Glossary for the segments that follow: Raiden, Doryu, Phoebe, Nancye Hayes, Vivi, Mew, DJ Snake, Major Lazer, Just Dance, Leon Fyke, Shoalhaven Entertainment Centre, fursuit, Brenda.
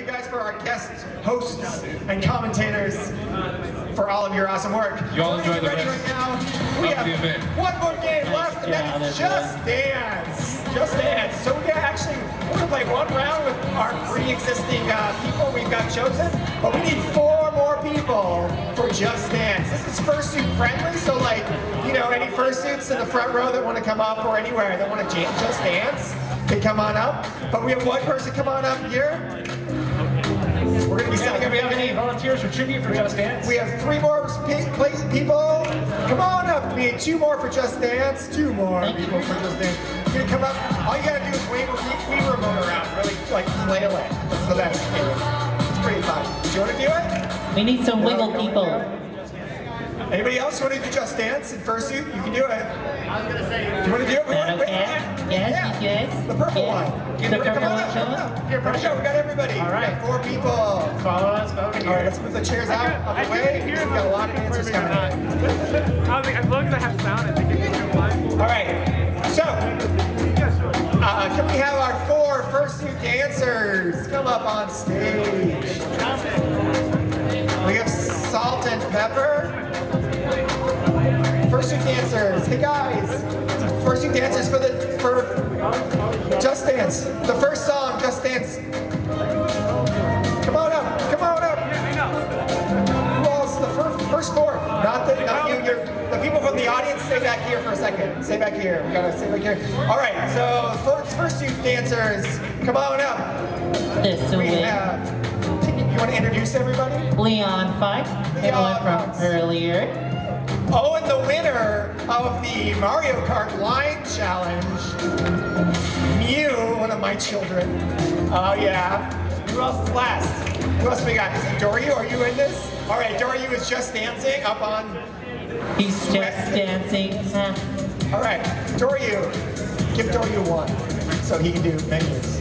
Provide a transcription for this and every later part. you guys for our guests, hosts, and commentators for all of your awesome work. You all enjoy the rest right now. We have one more game left, and that is Just Dance. Just Dance. So we actually we're gonna play one round with our pre-existing people we've got chosen, but we need four more people for Just Dance. This is fursuit friendly, so like, you know, any fursuits in the front row that want to come up or anywhere that want to jam Just Dance can come on up. But we have one person come on up here. We're going to be setting up. Do we have any volunteers or tribute for Just Dance? We have three more people. Come on up. We need two more for Just Dance. Two more people for Just Dance. You're going to come up. All you got to do is wave a remote around. Really, like, flail it. So that's it's pretty fun. Do you want to do it? We need some wiggle people. Anybody else want to do Just Dance in fursuit? You can do it. I was going to say. Do you want to do it? Yes. The purple one. Get the purple one. Here, for sure. We got everybody. All right. We got four people. Follow us. All right. Let's move the chairs out of the way. We've got a lot of answers coming on. As long as I have sound, I think it can be blindfolded. All right. So, can we have our four fursuit dancers come up on stage? We have Salt and Pepper. Fursuit dancers. Hey guys. Fursuit dancers for the Just Dance. The first song, Just Dance. Come on up. Come on up. Who else? The first four. Not you. The people from the audience. Stay back here for a second. Stay back here. We gotta stay back here. All right. So fursuit dancers, come on up. We have. You want to introduce everybody? Leon Fyke. Everyone from earlier. Oh, and the winner of the Mario Kart Line Challenge, Mew, one of my children. Oh yeah. Who else is last? Who else we got? Is it Doryu? Are you in this? All right, Doryu is just dancing up on. He's just dancing. All right, Doryu. Give Doryu one, so he can do menus.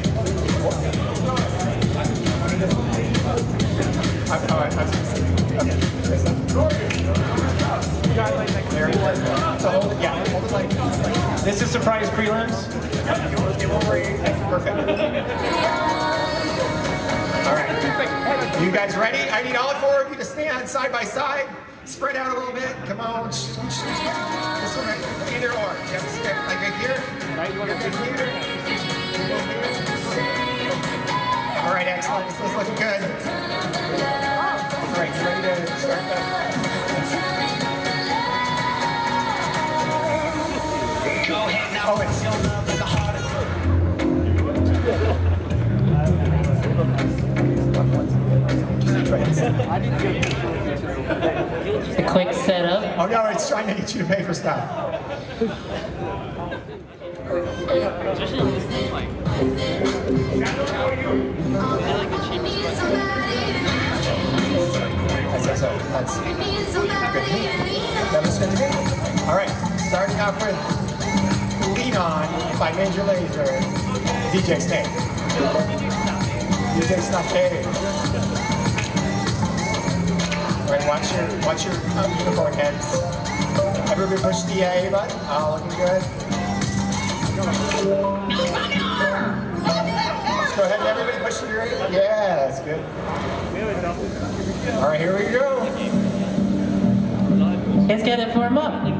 This is surprise prelims. Perfect. All right. You guys ready? I need all four of you to stand side by side. Spread out a little bit. Come on. This one right here. Either or. You have to stick like right here. Right, you want to pick here. All right, excellent. This is looking good. All right, you ready to start that? Oh, it's still love the hardest. A quick setup. Oh no, it's trying to get you to pay for stuff. All right, starting off with Lean On by Major Lazer, DJ Snake. DJ Snake. All right, watch your unicorn heads. Everybody push the A button. Oh, looking good. Let's go ahead and everybody push your A. Yeah, that's good. All right, here we go. Let's get it warm up.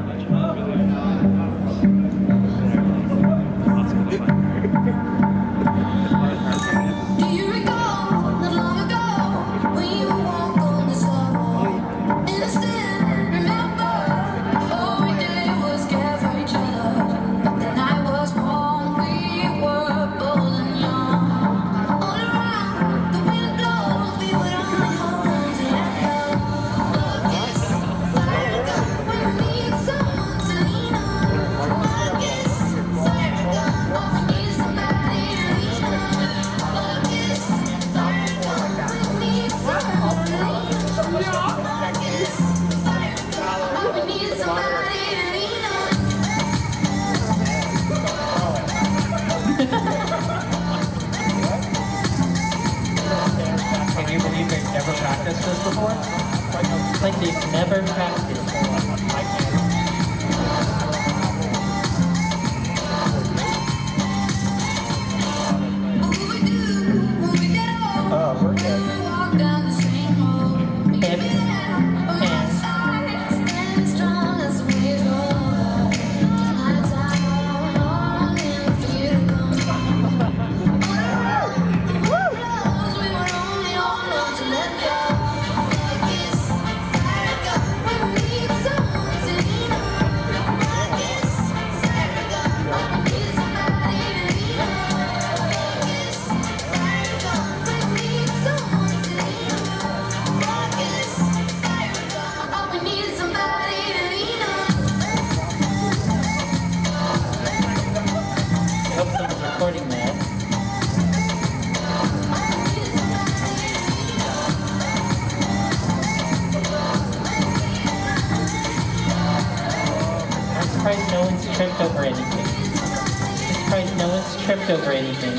tripped over anything. Right, no one's tripped over anything.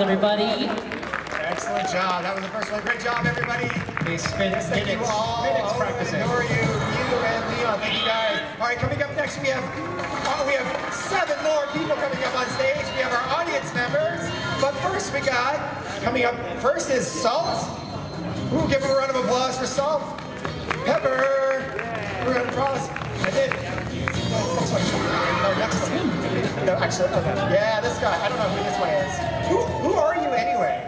Everybody. Excellent job. That was the first one. Great job, everybody. Yes, thank you all. Doryu, you, and Leon. Thank you guys. All right, coming up next, we have seven more people coming up on stage. We have our audience members. But first, we got coming up first is Salt. Ooh, give him a round of applause for Salt. Pepper. Round of applause. I did. Next one. No, next one. No, actually, okay. Yeah, this guy. I don't know who this one is. Who are you anyway?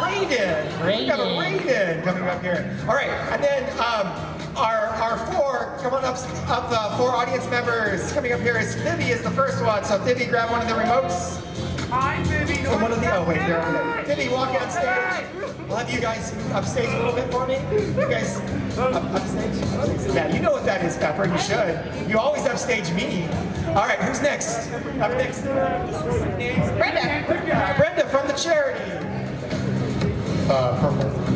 Raiden. We got a Raiden coming up here. All right, and then our four, come on up the four audience members coming up here is Phoebe is the first one. So Phoebe, grab one of the remotes. Hi, Phoebe. So one of the, oh wait, they're over there. Phoebe, walk on stage. We'll have you guys upstage a little bit for me. You guys upstage. Yeah, you know what that is, Pepper. You should. You always upstage me. All right, who's next? Up next, Brenda. Brenda from the charity.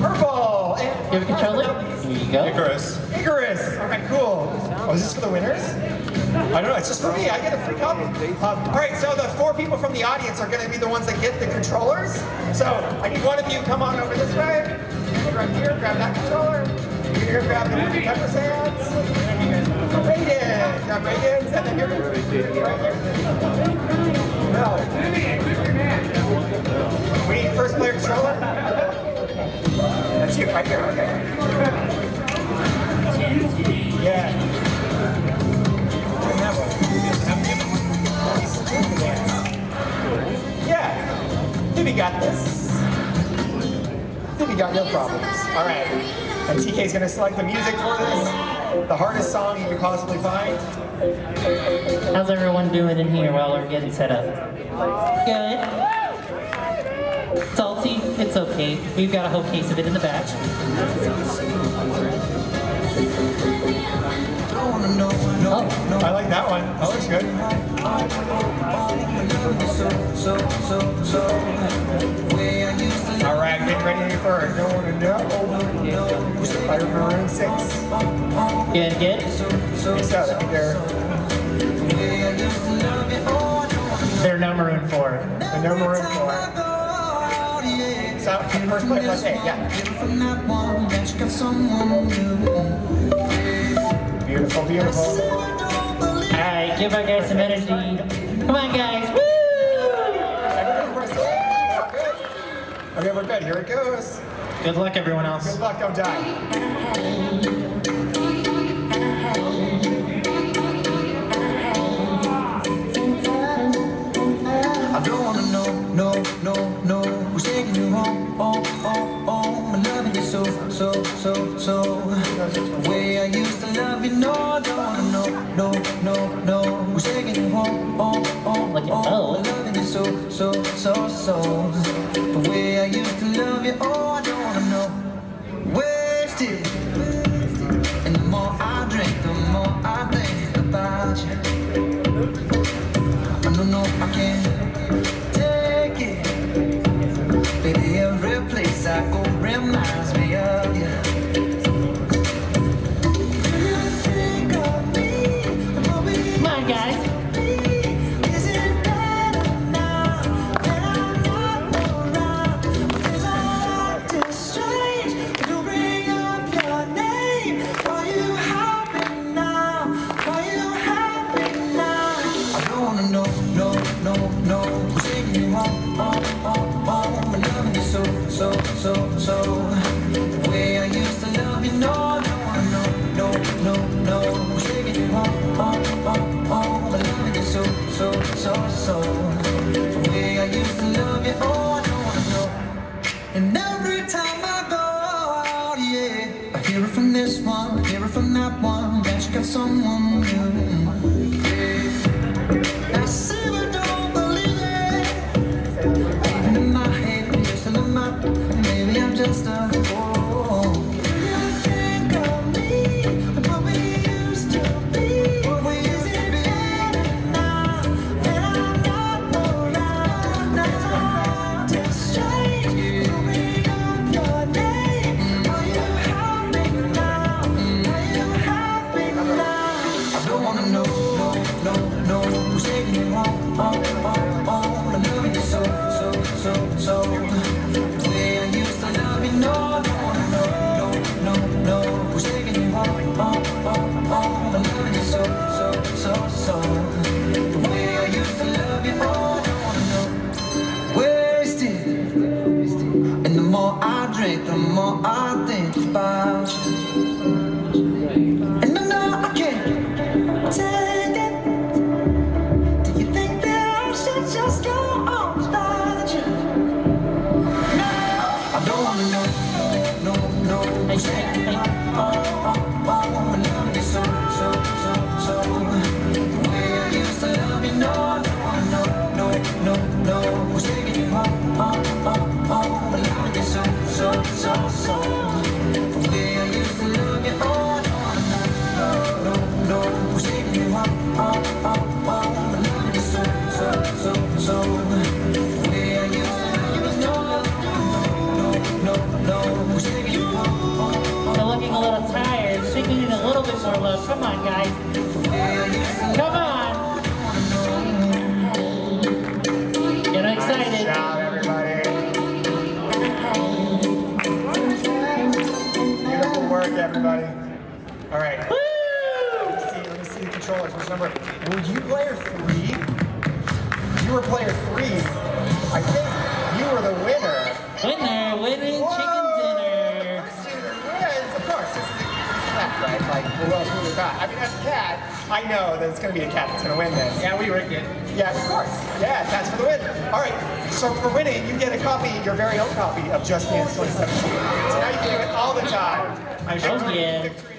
Purple. And, you have a controller? Here you go. Icarus. All right, cool. Oh, is this for the winners? I don't know. It's just for me. I get a free copy. All right, so the four people from the audience are going to be the ones that get the controllers. So I need one of you come on over this way. Right here, grab that controller. You're going to grab the Pepper's hands. Raiden. Grab Raiden's, and then you're going to do it right here. We need first player controller. That's you, right here. Okay. Yeah. Yeah. Vivi got this. Vivi got no problems. All right. And TK's gonna select the music for this. The hardest song you could possibly find. How's everyone doing in here while we're getting set up? Good. Salty. It's okay. We've got a whole case of it in the back. Oh, I like that one. That looks good. All right, get ready for it. Don't want to know. I remember in 6. Good, good. It's out there. They're number in 4. They're number in 4. So, first play, let's say, yeah. Beautiful, beautiful. Alright, give our guys some energy. Come on, guys. Woo! Okay, we're good. Here it goes. Good luck, everyone else. Good luck, don't die. I don't wanna know, no. We're taking you home, oh. I'm loving you so. The way I used to love you, no. I don't wanna know, no. We're taking you home, oh. I'm loving you so. The way I used to love you, oh, I don't wanna know. Wasted. And the more I drink, the more I think about you. I don't know if I can. Go reminds me of you. Come on, guys. And every time I go out, yeah, I hear it from this one, I hear it from that one, that you got someone new. Yeah. I see but don't believe it. Even in my head, you're still in my, maybe I'm just a fool. Come on, guys. Come on. Get excited. Nice job, everybody. Beautiful work, everybody. All right. Woo! Let me see the controllers. Which number? Were you player 3? You were player 3. I think you were the winner. Winning chicken dinner. The first year wins, of course. This is right? Like, who else would have got? I mean, as a cat, I know that it's going to be a cat that's going to win this. Yeah, we rigged it. Yeah, of course. Yeah, that's for the win. All right, so for winning, you get a copy, your very own copy of Just Dance 2017. So now you can do it all the time. I'm sure. Oh, yeah.